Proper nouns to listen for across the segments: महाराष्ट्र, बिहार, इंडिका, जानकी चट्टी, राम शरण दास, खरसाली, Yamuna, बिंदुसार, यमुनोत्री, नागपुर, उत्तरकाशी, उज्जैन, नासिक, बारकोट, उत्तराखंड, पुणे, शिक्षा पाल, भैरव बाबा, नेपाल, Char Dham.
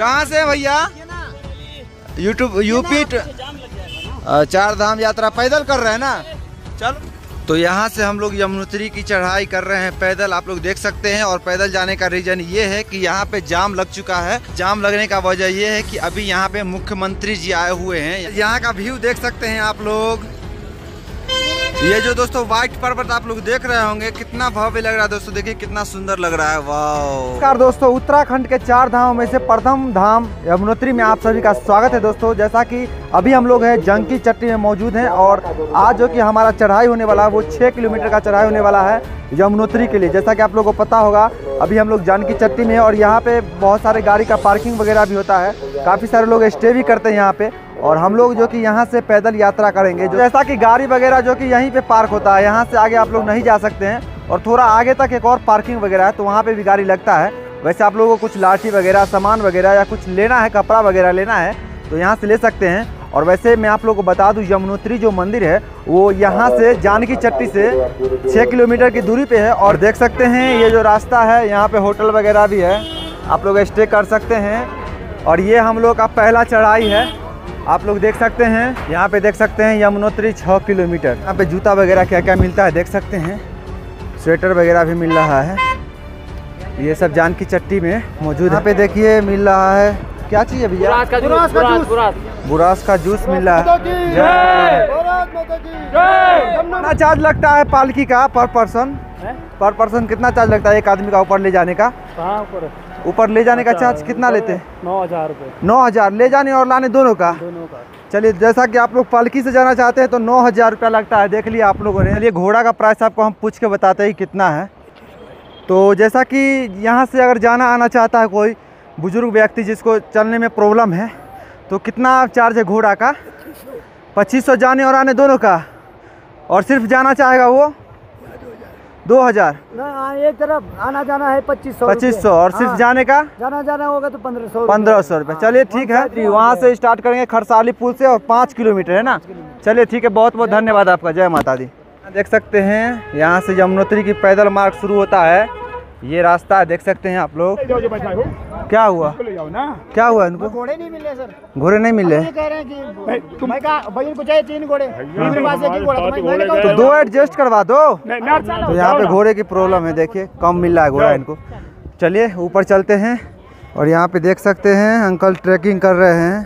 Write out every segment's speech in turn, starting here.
कहाँ से भैया? यूपी चार धाम यात्रा पैदल कर रहे हैं ना। चलो तो यहाँ से हम लोग यमुनोत्री की चढ़ाई कर रहे हैं पैदल, आप लोग देख सकते हैं। और पैदल जाने का रीजन ये है कि यहाँ पे जाम लग चुका है। जाम लगने का वजह ये है कि अभी यहाँ पे मुख्यमंत्री जी आए हुए हैं। यहाँ का व्यू देख सकते हैं आप लोग। ये जो दोस्तों व्हाइट पर्वत आप लोग देख रहे होंगे, कितना भव्य लग रहा है दोस्तों। देखिए कितना सुंदर लग रहा है, वाह। दोस्तों उत्तराखंड के चार धामों में से प्रथम धाम यमुनोत्री में आप सभी का स्वागत है दोस्तों। जैसा कि अभी हम लोग हैं जानकी चट्टी में मौजूद हैं, और आज जो कि हमारा चढ़ाई होने वाला है वो 6 किलोमीटर का चढ़ाई होने वाला है यमुनोत्री के लिए। जैसा कि आप लोगों को पता होगा अभी हम लोग जानकी चट्टी में हैं, और यहाँ पे बहुत सारे गाड़ी का पार्किंग वगैरह भी होता है, काफ़ी सारे लोग स्टे भी करते हैं यहाँ पे। और हम लोग जो कि यहाँ से पैदल यात्रा करेंगे, जैसा कि गाड़ी वगैरह जो कि यहीं पे पार्क होता है, यहाँ से आगे आप लोग नहीं जा सकते हैं। और थोड़ा आगे तक एक और पार्किंग वगैरह है, तो वहाँ पे भी गाड़ी लगता है। वैसे आप लोगों को कुछ लाठी वगैरह, सामान वगैरह या कुछ लेना है, कपड़ा वगैरह लेना है तो यहाँ से ले सकते हैं। और वैसे मैं आप लोगों को बता दूँ, यमुनोत्री जो मंदिर है वो यहाँ से जानकी चट्टी से 6 किलोमीटर की दूरी पे है। और देख सकते हैं ये जो रास्ता है, यहाँ पे होटल वगैरह भी है, आप लोग स्टे कर सकते हैं। और ये हम लोग का पहला चढ़ाई है, आप लोग देख सकते हैं। यहाँ पे देख सकते हैं यमुनोत्री 6 किलोमीटर। यहाँ पे जूता वगैरह क्या क्या मिलता है देख सकते हैं, स्वेटर वगैरह भी मिल रहा है। ये सब जानकी चट्टी में मौजूद है। यहाँ पे देखिए मिल रहा है, क्या चीज़ है भैया? बुरास का जूस मिल रहा है। कितना चार्ज लगता है पालकी का पर पर्सन? कितना चार्ज लगता है एक आदमी का ऊपर ले जाने का? ऊपर ले जाने का चार्ज कितना लेते हैं? 9,000 रुपये। 9,000 ले जाने और लाने दोनों का? दोनों का। चलिए, जैसा कि आप लोग पालकी से जाना चाहते हैं तो 9,000 रुपया लगता है। देख लिया आप लोगों ने। चलिए घोड़ा का प्राइस आपको हम पूछ के बताते हैं कितना है। तो जैसा कि यहाँ से अगर जाना आना चाहता है कोई बुजुर्ग व्यक्ति जिसको चलने में प्रॉब्लम है, तो कितना चार्ज है घोड़ा का? 2,500 जाने और आने दोनों का। और सिर्फ जाना चाहेगा वो 2,000 ना, एक तरफ आना जाना है 2,500 और सिर्फ जाने का जाना होगा तो 1,500 रुपये। चलिए ठीक है, वहाँ से स्टार्ट करेंगे खरसाली पुल से, और 5 किलोमीटर है ना। चलिए ठीक है, बहुत बहुत धन्यवाद आपका, जय माता दी। देख सकते हैं यहाँ से यमुनोत्री की पैदल मार्ग शुरू होता है। ये रास्ता है, देख सकते हैं आप लोग। क्या हुआ इनको? घोड़े नहीं मिले सर, घोड़े नहीं मिले। कह रहे हैं कि तुम 3 घोड़े, तो 2 एडजस्ट करवा दो। तो यहाँ पे घोड़े की प्रॉब्लम है, देखिए कम मिल रहा है घोड़ा इनको। चलिए ऊपर चलते हैं। और यहाँ पे देख सकते हैं अंकल ट्रैकिंग कर रहे हैं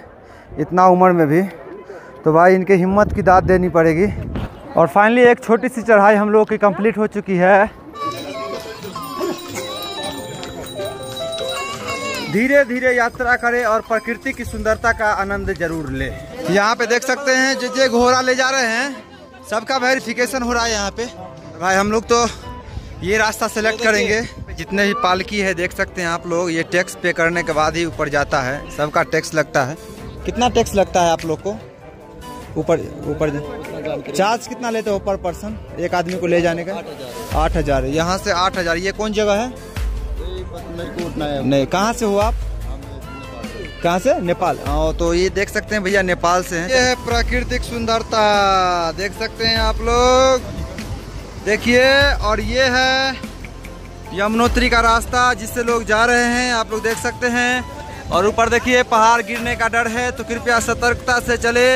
इतना उम्र में भी, तो भाई इनके हिम्मत की दाद देनी पड़ेगी। और फाइनली एक छोटी सी चढ़ाई हम लोगों की कम्प्लीट हो चुकी है। धीरे धीरे यात्रा करें और प्रकृति की सुंदरता का आनंद जरूर ले। यहाँ पे देख सकते हैं जो घोड़ा ले जा रहे हैं सबका वेरिफिकेशन हो रहा है यहाँ पे। भाई हम लोग तो ये रास्ता सेलेक्ट करेंगे। जितने भी पालकी है देख सकते हैं आप लोग, ये टैक्स पे करने के बाद ही ऊपर जाता है, सबका टैक्स लगता है। कितना टैक्स लगता है आप लोग को ऊपर चार्ज कितना लेते हो पर पर्सन एक आदमी को ले जाने का? 8,000। यहाँ से 8,000। ये कौन जगह है? नहीं, कहाँ से हो आप? कहाँ से? नेपाल। तो ये देख सकते हैं भैया नेपाल से हैं। ये है प्राकृतिक सुंदरता, देख सकते हैं आप लोग, देखिए। और ये है यमुनोत्री का रास्ता जिससे लोग जा रहे हैं, आप लोग देख सकते हैं। और ऊपर देखिए पहाड़ गिरने का डर है, तो कृपया सतर्कता से चले।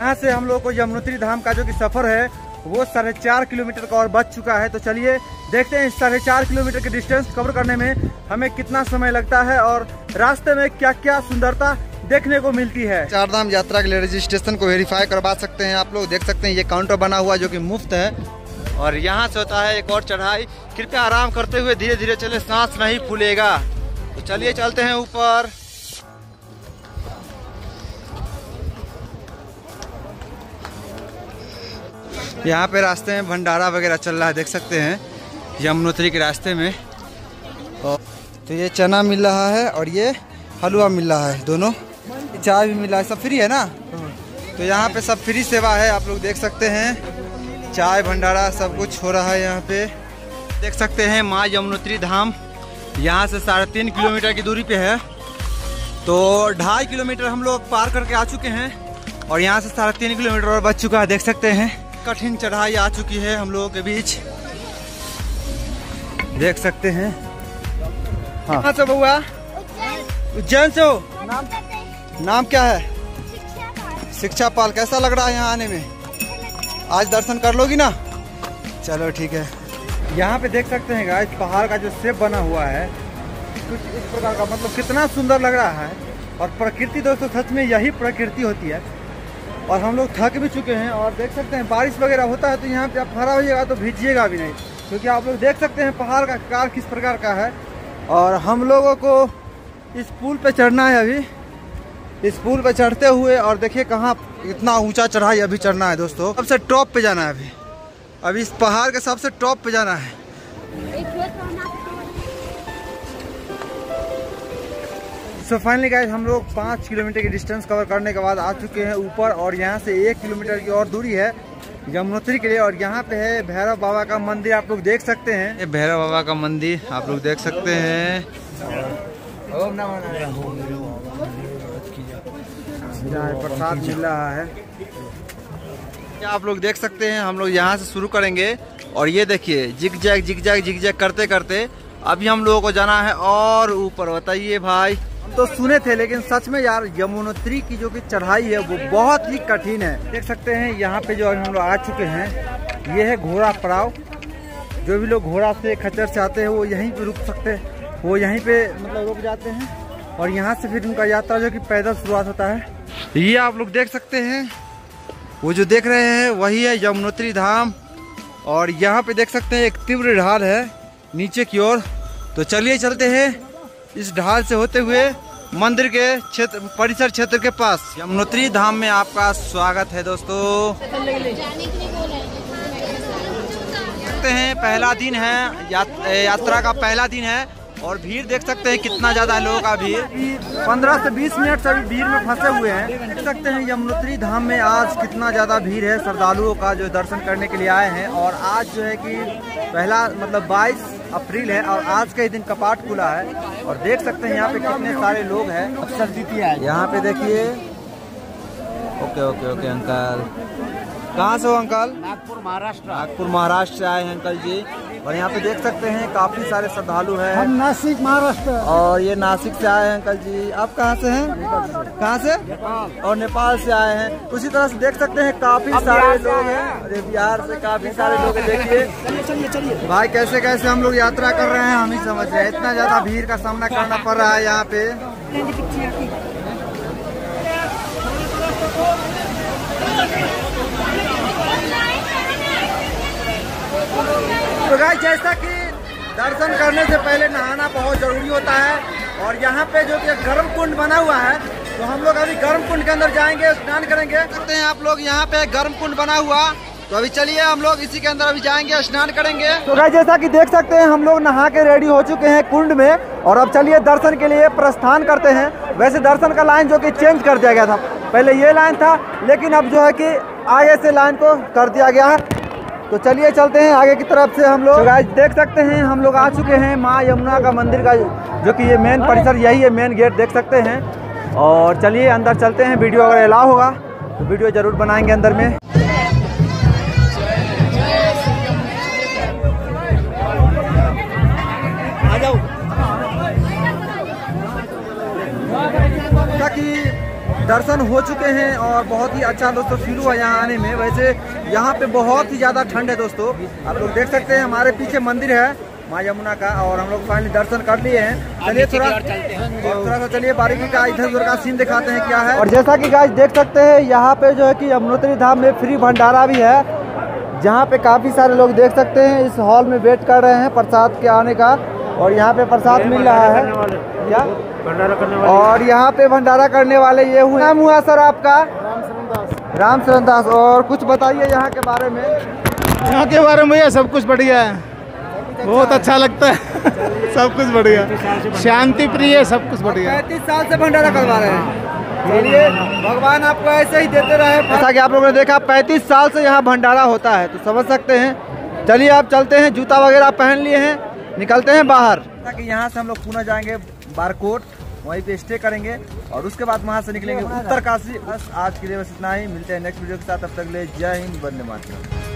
यहाँ से हम लोग को यमुनोत्री धाम का जो कि सफर है वो 4.5 किलोमीटर का और बच चुका है। तो चलिए देखते हैं 4.5 किलोमीटर के डिस्टेंस कवर करने में हमें कितना समय लगता है और रास्ते में क्या क्या सुंदरता देखने को मिलती है। चार धाम यात्रा के लिए रजिस्ट्रेशन को वेरीफाई करवा सकते हैं आप लोग। देख सकते हैं ये काउंटर बना हुआ जो कि मुफ्त है। और यहाँ से होता है एक और चढ़ाई। कृपया आराम करते हुए धीरे धीरे चले, सांस नहीं फूलेगा। तो चलिए चलते हैं ऊपर। यहाँ पे रास्ते में भंडारा वगैरह चल रहा है, देख सकते हैं यमुनोत्री के रास्ते में। तो ये चना मिल रहा है और ये हलवा मिल रहा है, दोनों चाय भी मिल रहा है, सब फ्री है ना। तो यहाँ पे सब फ्री सेवा है, आप लोग देख सकते हैं। चाय भंडारा सब कुछ हो रहा है यहाँ पे। देख सकते हैं माँ यमुनोत्री धाम यहाँ से 3.5 किलोमीटर की दूरी पे है। तो 2.5 किलोमीटर हम लोग पार करके आ चुके हैं और यहाँ से 3.5 किलोमीटर और बच चुका है, देख सकते हैं। कठिन चढ़ाई आ चुकी है हम लोगों के बीच, देख सकते हैं। हाँ। कहाँ से बउआ? उज्जैन से हो? नाम क्या है? शिक्षा पाल। कैसा लग रहा है यहाँ आने में? आज दर्शन कर लोगी ना? चलो ठीक है। यहाँ पे देख सकते हैं गाइस पहाड़ का जो शेप बना हुआ है कुछ इस प्रकार का, मतलब कितना सुंदर लग रहा है। और प्रकृति दोस्तों सच में यही प्रकृति होती है। और हम लोग थक भी चुके हैं और देख सकते हैं बारिश वगैरह होता है तो यहाँ पे आप खड़ा होइएगा तो भीजिएगा भी नहीं, क्योंकि आप लोग देख सकते हैं पहाड़ का आकार किस प्रकार का है। और हम लोगों को इस पुल पे चढ़ना है अभी, इस पुल पे चढ़ते हुए, और देखिए कहाँ इतना ऊंचा चढ़ाई अभी चढ़ना है दोस्तों। सबसे टॉप पे जाना है अभी, अभी इस पहाड़ के सबसे टॉप पे जाना है। सो फाइनली गाइस हम लोग 5 किलोमीटर की डिस्टेंस कवर करने के बाद आ चुके हैं ऊपर, और यहाँ से 1 किलोमीटर की और दूरी है यमुनोत्री के लिए। और यहाँ पे है भैरव बाबा का मंदिर, आप लोग देख सकते हैं। ये भैरव बाबा का मंदिर आप लोग देख सकते हैं। ओम नमः नारायण। प्रसाद मिल रहा है, आप लोग देख सकते हैं। हम लोग यहाँ से शुरू करेंगे और ये देखिए जिग जैग करते करते अभी हम लोगों को जाना है और ऊपर। बताइए भाई, तो सुने थे लेकिन सच में यार यमुनोत्री की जो कि चढ़ाई है वो बहुत ही कठिन है। देख सकते हैं यहाँ पे जो हम लोग आ चुके हैं, ये है घोड़ा पड़ाव। जो भी लोग घोड़ा से खच्चर से आते हैं वो यहीं पे रुक सकते हैं, वो यहीं पे मतलब रुक जाते हैं। और यहाँ से फिर उनका यात्रा जो कि पैदल शुरुआत होता है। ये आप लोग देख सकते हैं, वो जो देख रहे हैं वही है यमुनोत्री धाम। और यहाँ पे देख सकते हैं एक तीव्र ढाल है नीचे की ओर, तो चलिए चलते हैं इस ढाल से होते हुए मंदिर के क्षेत्र परिसर क्षेत्र के पास। यमुनोत्री धाम में आपका स्वागत है दोस्तों। देखते हैं पहला दिन है, यात्रा का पहला दिन है और भीड़ देख सकते हैं कितना ज्यादा है लोगों का। भीड़ 15 से 20 मिनट से अभी भीड़ में फंसे हुए हैं। देख सकते हैं यमुनोत्री धाम में आज कितना ज्यादा भीड़ है श्रद्धालुओं का जो दर्शन करने के लिए आए हैं। और आज जो है कि पहला मतलब 22 अप्रैल है और आज के दिन कपाट खुला है। और देख सकते हैं यहाँ पे कितने सारे लोग हैं। अफसर जीती है यहाँ पे, देखिए। ओके अंकल, कहाँ से हो अंकल? नागपुर महाराष्ट्र से आए हैं अंकल जी। और यहाँ पे देख सकते हैं काफी सारे श्रद्धालु हैं। हम नासिक महाराष्ट्र, और ये नासिक से आए हैं अंकल जी। आप कहाँ से हैं? कहाँ से? नेपाल। और नेपाल से आए हैं। उसी तरह से देख सकते हैं काफी सारे लोग हैं। अरे बिहार से काफी सारे लोग हैं। देखिए भाई कैसे हम लोग यात्रा कर रहे हैं, हम ही समझ रहे हैं। इतना ज्यादा भीड़ का सामना करना पड़ रहा है यहाँ पे। तो गाइस जैसा कि दर्शन करने से पहले नहाना बहुत जरूरी होता है, और यहाँ पे जो कि गर्म कुंड बना हुआ है तो हम लोग अभी गर्म कुंड के अंदर जाएंगे, स्नान करेंगे। करते हैं आप लोग, यहाँ पे गर्म कुंड बना हुआ तो अभी चलिए हम लोग इसी के अंदर अभी जाएंगे, स्नान करेंगे। तो गाइस जैसा कि देख सकते हैं हम लोग नहा के रेडी हो चुके हैं कुंड में, और अब चलिए दर्शन के लिए प्रस्थान करते हैं। वैसे दर्शन का लाइन जो कि चेंज कर दिया गया था, पहले ये लाइन था लेकिन अब जो है कि आगे से लाइन को कर दिया गया है। तो चलिए चलते हैं आगे की तरफ से हम लोग। गाइस देख सकते हैं हम लोग आ चुके हैं माँ यमुना का मंदिर का जो कि ये मेन परिसर यही है, मेन गेट देख सकते हैं। और चलिए अंदर चलते हैं, वीडियो अगर अलाउ होगा तो वीडियो जरूर बनाएंगे अंदर में। दर्शन हो चुके हैं और बहुत ही अच्छा दोस्तों फील हुआ यहाँ आने में। वैसे यहाँ पे बहुत ही ज़्यादा ठंड है दोस्तों, आप लोग देख सकते हैं। हमारे पीछे मंदिर है माँ यमुना का, और हम लोग फाइनली दर्शन कर लिए हैं। चलिए थोड़ा सा चलिए बारीकी का इधर उधर का सीन दिखाते हैं क्या है। और जैसा कि गाइस देख सकते हैं यहाँ पे जो है कि यमुनोत्री धाम में फ्री भंडारा भी है, जहाँ पे काफ़ी सारे लोग देख सकते हैं इस हॉल में वेट कर रहे हैं प्रसाद के आने का। और यहाँ पे प्रसाद मिल रहा है क्या भंडारा करने वाले, और यहाँ पे भंडारा करने वाले ये हुए। नाम हुआ सर आपका? राम शरण दास। और कुछ बताइए यहाँ के बारे में। यहाँ के बारे में सब कुछ बढ़िया है, बहुत अच्छा लगता है। सब कुछ बढ़िया, शांति प्रिय, सब कुछ बढ़िया। 35 साल से भंडारा करवा रहे हैं, चलिए भगवान आपको ऐसे ही देते रहे। जैसा कि आप लोगों ने देखा 35 साल से यहाँ भंडारा होता है, तो समझ सकते हैं। चलिए आप चलते हैं, जूता वगैरह पहन लिए हैं, निकलते हैं बाहर। यहाँ से हम लोग पुणे जाएंगे बारकोट, वहीं पे स्टे करेंगे और उसके बाद वहाँ से निकलेंगे उत्तरकाशी। बस आज के लिए बस इतना ही, मिलते हैं नेक्स्ट वीडियो के साथ। तब तक ले जय हिंद, वंदे मातरम।